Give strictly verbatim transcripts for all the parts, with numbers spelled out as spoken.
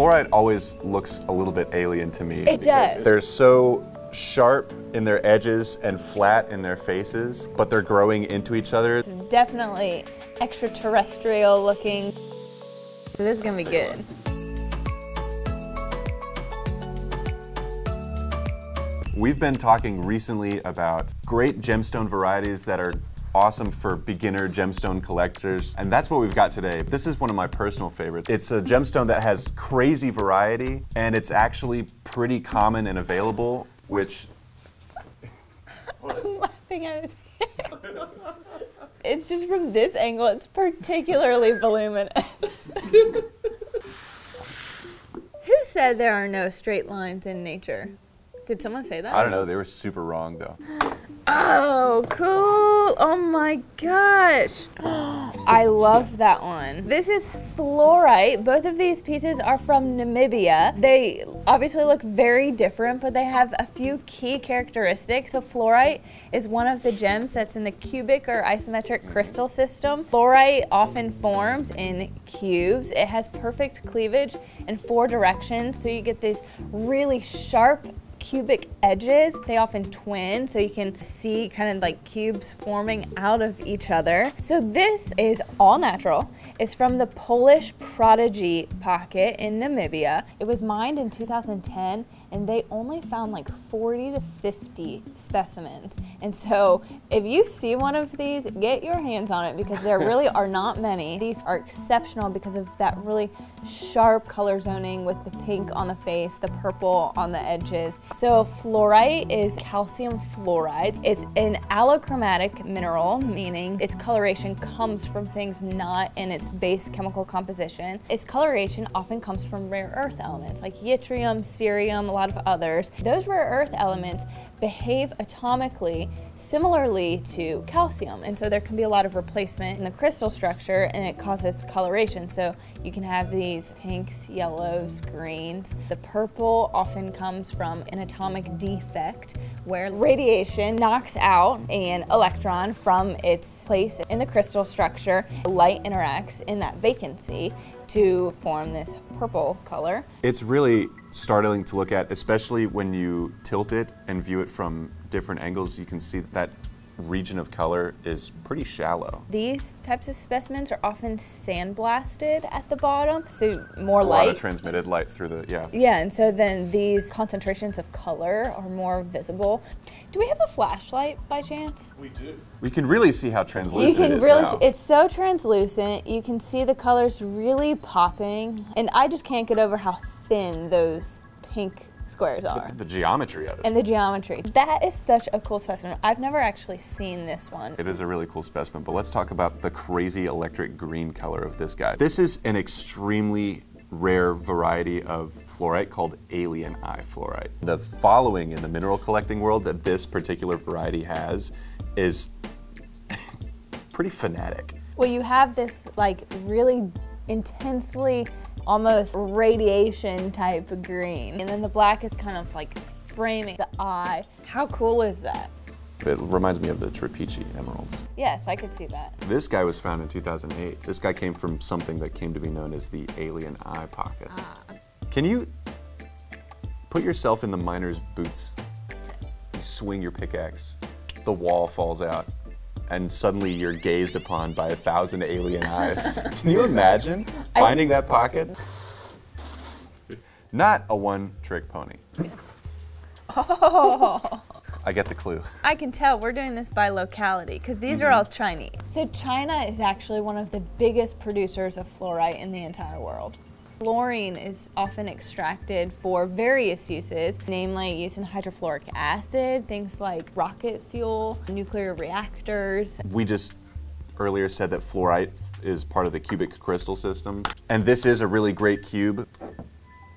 fluorite always looks a little bit alien to me. It does. They're so sharp in their edges and flat in their faces, but they're growing into each other. It's definitely extraterrestrial looking. This is gonna be good. We've been talking recently about great gemstone varieties that are awesome for beginner gemstone collectors, and that's what we've got today. This is one of my personal favorites. It's a gemstone that has crazy variety, and it's actually pretty common and available, which... I'm laughing at his hair. It's just from this angle, it's particularly voluminous. Who said there are no straight lines in nature? Did someone say that? I don't know, they were super wrong though. Oh, cool, oh my gosh. I love that one. This is fluorite. Both of these pieces are from Namibia. They obviously look very different, but they have a few key characteristics. So fluorite is one of the gems that's in the cubic or isometric crystal system. Fluorite often forms in cubes. It has perfect cleavage in four directions, so you get these really sharp cubic edges. They often twin, so you can see kind of like cubes forming out of each other. So this is all natural. It's from the Polish Prodigy Pocket in Namibia. It was mined in two thousand ten, and they only found like forty to fifty specimens. And so if you see one of these, get your hands on it, because there really are not many. These are exceptional because of that really sharp color zoning with the pink on the face, the purple on the edges. So fluorite is calcium fluoride. It's an allochromatic mineral, meaning its coloration comes from things not in its base chemical composition. Its coloration often comes from rare earth elements like yttrium, cerium, a lot of others. Those rare earth elements behave atomically similarly to calcium, and so there can be a lot of replacement in the crystal structure, and it causes coloration. So you can have these pinks, yellows, greens. The purple often comes from an atomic defect where radiation knocks out an electron from its place in the crystal structure. Light interacts in that vacancy to form this purple color. It's really startling to look at, especially when you tilt it and view it from different angles. You can see that, that region of color is pretty shallow. These types of specimens are often sandblasted at the bottom, so more light. A lot of transmitted light through the, yeah. Yeah, and so then these concentrations of color are more visible. Do we have a flashlight by chance? We do. We can really see how translucent you can it is really now. It's so translucent. You can see the colors really popping, and I just can't get over how thin those pink squares are. The, the geometry of it. And the geometry. That is such a cool specimen. I've never actually seen this one. It is a really cool specimen, but let's talk about the crazy electric green color of this guy. This is an extremely rare variety of fluorite called alien eye fluorite. The following in the mineral collecting world that this particular variety has is pretty fanatic. Well, you have this like really intensely almost radiation type of green. And then the black is kind of like framing the eye. How cool is that? It reminds me of the Trapichi Emeralds. Yes, I could see that. This guy was found in two thousand eight. This guy came from something that came to be known as the alien eye pocket. Ah. Can you put yourself in the miner's boots? You swing your pickaxe, the wall falls out, and suddenly you're gazed upon by a thousand alien eyes. Can you imagine finding that pocket? Not a one-trick pony. Oh. I get the clue. I can tell we're doing this by locality, because these mm-hmm. are all Chinese. So China is actually one of the biggest producers of fluorite in the entire world. Fluorine is often extracted for various uses, namely use in hydrofluoric acid, things like rocket fuel, nuclear reactors. We just earlier said that fluorite is part of the cubic crystal system, and this is a really great cube.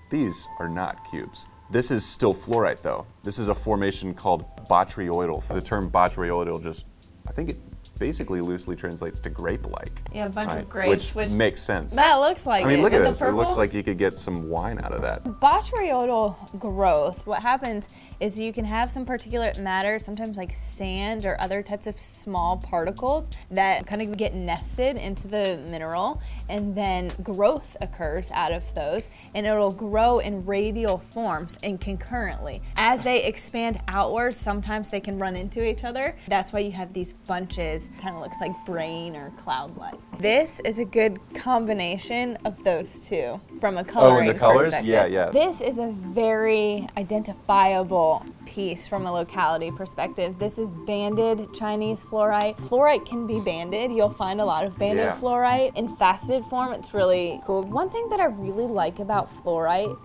These are not cubes. This is still fluorite though. This is a formation called botryoidal. The term botryoidal just, I think it basically loosely translates to grape-like. Yeah, a bunch right? of grapes. Which, which makes sense. That looks like I mean, it. look at this. Purple? It looks like you could get some wine out of that. Botryoidal growth, what happens is you can have some particulate matter, sometimes like sand or other types of small particles that kind of get nested into the mineral, and then growth occurs out of those, and it'll grow in radial forms and concurrently. As they expand outward, sometimes they can run into each other. That's why you have these bunches, kind of looks like brain or cloud-like. This is a good combination of those two from a coloring perspective. Oh, and the colors? Yeah, yeah. This is a very identifiable piece from a locality perspective. This is banded Chinese fluorite. Fluorite can be banded. You'll find a lot of banded yeah. fluorite. In faceted form, it's really cool. One thing that I really like about fluorite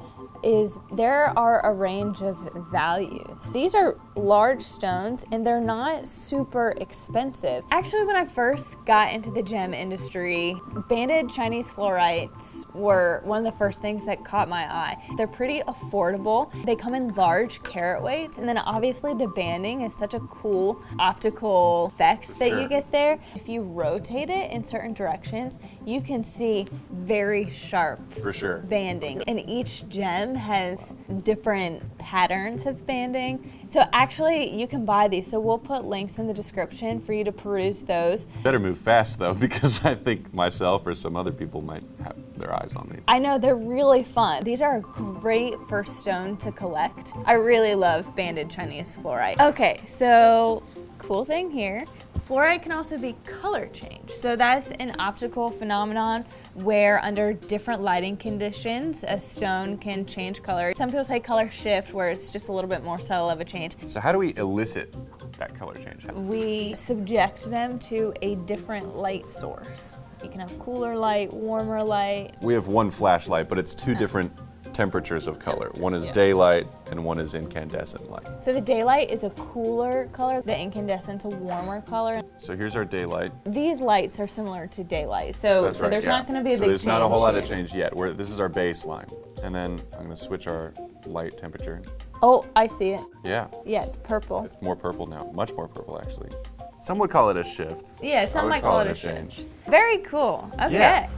is there are a range of values. These are large stones and they're not super expensive. Actually, when I first got into the gem industry, banded Chinese fluorites were one of the first things that caught my eye. They're pretty affordable. They come in large carat weights, and then obviously the banding is such a cool optical effect that sure. you get there. If you rotate it in certain directions, you can see very sharp For sure. banding, and each gem has different patterns of banding. So actually you can buy these. So we'll put links in the description for you to peruse those. Better move fast though, because I think myself or some other people might have their eyes on these. I know, they're really fun. These are great for stone to collect. I really love banded Chinese fluorite. Okay, so cool thing here. Fluorite can also be color changed. So that's an optical phenomenon where under different lighting conditions, a stone can change color. Some people say color shift, where it's just a little bit more subtle of a change. So how do we elicit that color change? We subject them to a different light source. You can have cooler light, warmer light. We have one flashlight, but it's two different temperatures of color. One is daylight and one is incandescent light. So the daylight is a cooler color, the incandescent's a warmer color. So here's our daylight. These lights are similar to daylight, so, right, so there's yeah. not going to be a so big change. So there's not a whole lot of change yet. We're, this is our baseline. And then I'm going to switch our light temperature. Oh, I see it. Yeah. Yeah, it's purple. It's more purple now, much more purple actually. Some would call it a shift. Yeah, some might call, call it a change. change. Very cool, okay. Yeah.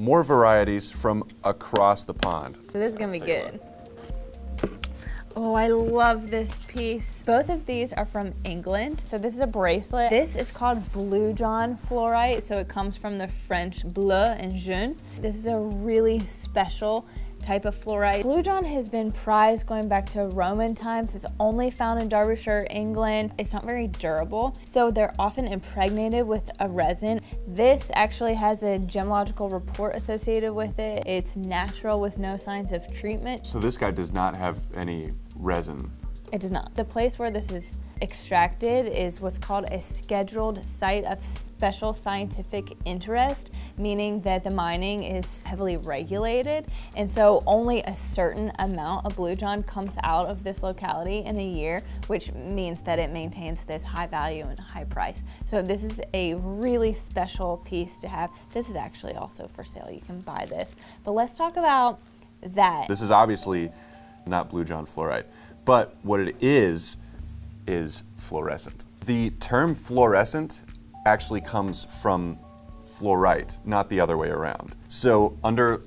More varieties from across the pond. This is gonna be good. Oh, I love this piece. Both of these are from England. So this is a bracelet. This is called Blue John fluorite, so it comes from the French bleu and jaune. This is a really special type of fluorite. Blue John has been prized going back to Roman times. It's only found in Derbyshire, England. It's not very durable, so they're often impregnated with a resin. This actually has a gemological report associated with it. It's natural with no signs of treatment. So this guy does not have any resin. It does not. The place where this is extracted is what's called a scheduled site of special scientific interest, meaning that the mining is heavily regulated, and so only a certain amount of Blue John comes out of this locality in a year, which means that it maintains this high value and high price. So this is a really special piece to have. This is actually also for sale. You can buy this. But let's talk about that. This is obviously not Blue John fluorite, but what it is is fluorescent. The term fluorescent actually comes from fluorite, not the other way around. So under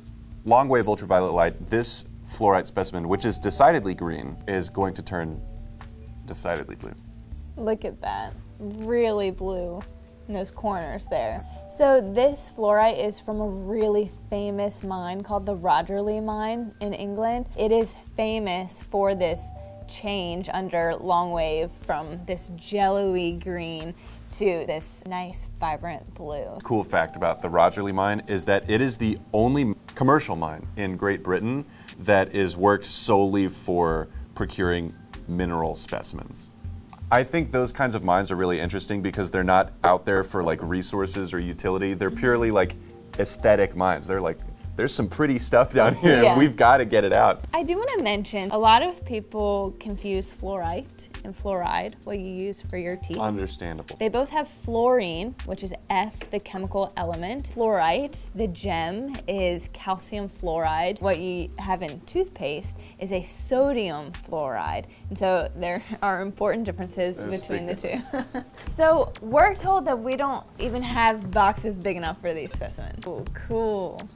long wave ultraviolet light, this fluorite specimen, which is decidedly green, is going to turn decidedly blue. Look at that, really blue in those corners there. So this fluorite is from a really famous mine called the Rogerley Mine in England. It is famous for this change under long wave from this jello-y green to this nice vibrant blue. Cool fact about the Rogerley Mine is that it is the only commercial mine in Great Britain that is worked solely for procuring mineral specimens. I think those kinds of mines are really interesting because they're not out there for like resources or utility. They're purely like aesthetic mines. They're like, there's some pretty stuff down here. Yeah. We've got to get it out. I do want to mention, a lot of people confuse fluorite and fluoride, what you use for your teeth. Understandable. They both have fluorine, which is F, the chemical element. Fluorite, the gem, is calcium fluoride. What you have in toothpaste is a sodium fluoride. And so there are important differences There's between the difference. two. So we're told that we don't even have boxes big enough for these specimens. Ooh, cool.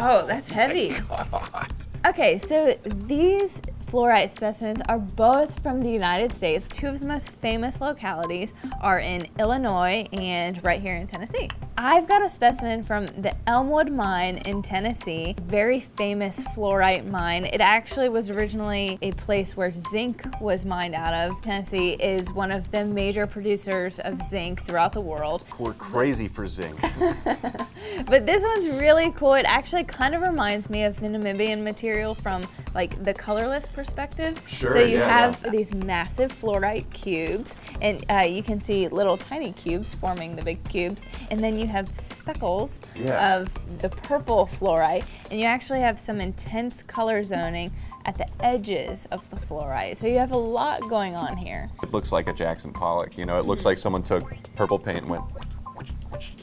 Oh, that's heavy. God. Okay, so these fluorite specimens are both from the United States. Two of the most famous localities are in Illinois and right here in Tennessee. I've got a specimen from the Elmwood Mine in Tennessee, very famous fluorite mine. It actually was originally a place where zinc was mined out of. Tennessee is one of the major producers of zinc throughout the world. We're crazy for zinc. But this one's really cool. It actually kind of reminds me of the Namibian material from like the colorless perspective. Sure, so you yeah, have yeah. these massive fluorite cubes, and uh, you can see little tiny cubes forming the big cubes, and then you have speckles yeah. of the purple fluorite, and you actually have some intense color zoning at the edges of the fluorite. So you have a lot going on here. It looks like a Jackson Pollock, you know, it looks like someone took purple paint and went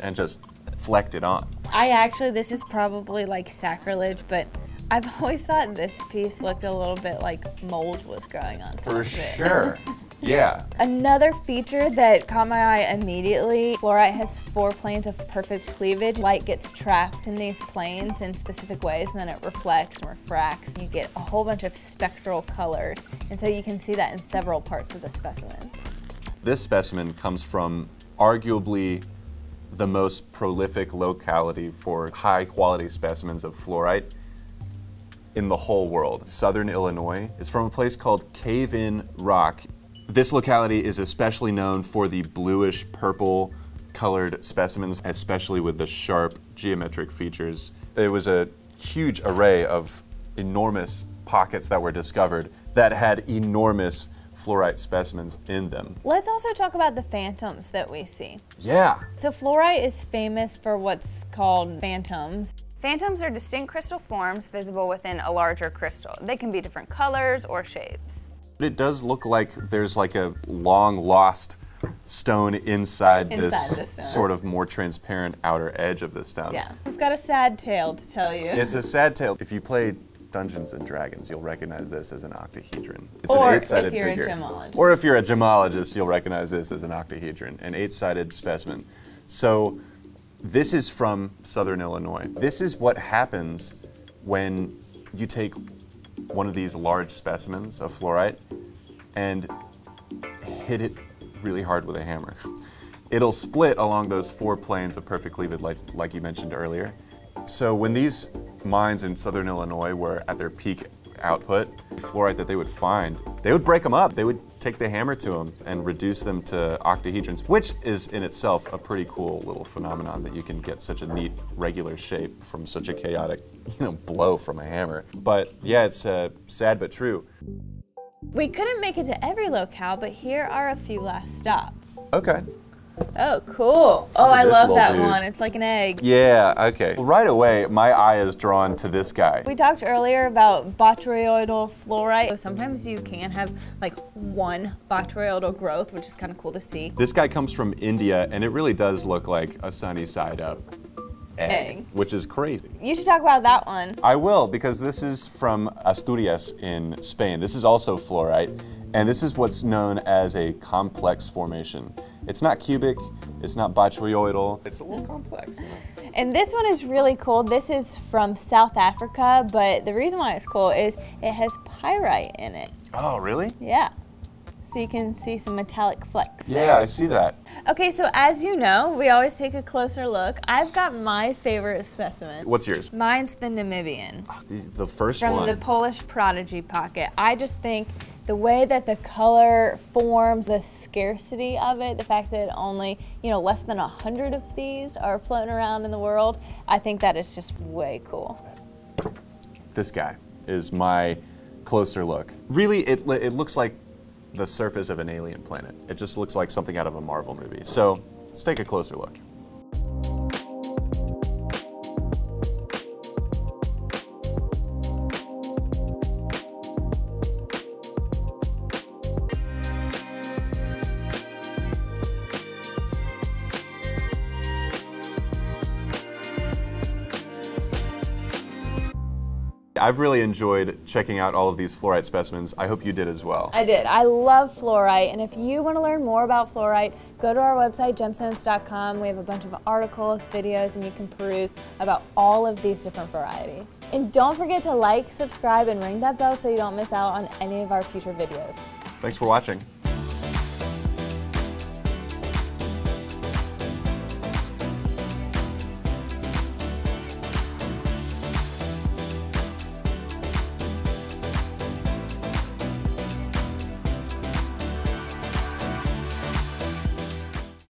and just flecked it on. I actually, this is probably like sacrilege, but I've always thought this piece looked a little bit like mold was growing on top of it. For sure. Yeah. Another feature that caught my eye immediately, fluorite has four planes of perfect cleavage. Light gets trapped in these planes in specific ways, and then it reflects and refracts. You get a whole bunch of spectral colors, and so you can see that in several parts of the specimen. This specimen comes from arguably the most prolific locality for high-quality specimens of fluorite in the whole world. Southern Illinois. It's from a place called Cave-In Rock. This locality is especially known for the bluish purple colored specimens, especially with the sharp geometric features. It was a huge array of enormous pockets that were discovered that had enormous fluorite specimens in them. Let's also talk about the phantoms that we see. Yeah. So fluorite is famous for what's called phantoms. Phantoms are distinct crystal forms visible within a larger crystal. They can be different colors or shapes. It does look like there's like a long lost stone inside, inside this, this stone. Sort of more transparent outer edge of this stone. Yeah, we've got a sad tale to tell you. It's a sad tale. If you play Dungeons and Dragons, you'll recognize this as an octahedron. It's or an eight-sided figure. Or if you're a gemologist. Or if you're a gemologist, you'll recognize this as an octahedron, an eight-sided specimen. So this is from Southern Illinois. This is what happens when you take one of these large specimens of fluorite and hit it really hard with a hammer. It'll split along those four planes of perfect cleavage like, like you mentioned earlier. So when these mines in Southern Illinois were at their peak output, fluorite that they would find, they would break them up. They would take the hammer to them and reduce them to octahedrons, which is in itself a pretty cool little phenomenon that you can get such a neat regular shape from such a chaotic, you know, blow from a hammer. But yeah, it's uh, sad but true. We couldn't make it to every locale, but here are a few last stops. Okay. Oh, cool. Oh, I love that dude. one. It's like an egg. Yeah, okay. Well, right away, my eye is drawn to this guy. We talked earlier about botryoidal fluorite. So sometimes you can have like one botryoidal growth, which is kind of cool to see. This guy comes from India, and it really does look like a sunny side up egg, egg. which is crazy. You should talk about that one. I will, because this is from Asturias in Spain. This is also fluorite, and this is what's known as a complex formation. It's not cubic, it's not botryoidal. It's a little complex. You know? And this one is really cool. This is from South Africa, but the reason why it's cool is it has pyrite in it. Oh, really? Yeah. So you can see some metallic flecks there. Yeah, I see that. Okay, so as you know, we always take a closer look. I've got my favorite specimen. What's yours? Mine's the Namibian. Oh, the, the first from one. From the Polish Prodigy Pocket. I just think the way that the color forms, the scarcity of it, the fact that only, you know, less than a hundred of these are floating around in the world, I think that is just way cool. This guy is my closer look. Really, it, it looks like the surface of an alien planet. It just looks like something out of a Marvel movie. So let's take a closer look. I've really enjoyed checking out all of these fluorite specimens. I hope you did as well. I did. I love fluorite, and if you want to learn more about fluorite, go to our website, gemstones dot com. We have a bunch of articles, videos, and you can peruse about all of these different varieties. And don't forget to like, subscribe, and ring that bell so you don't miss out on any of our future videos. Thanks for watching.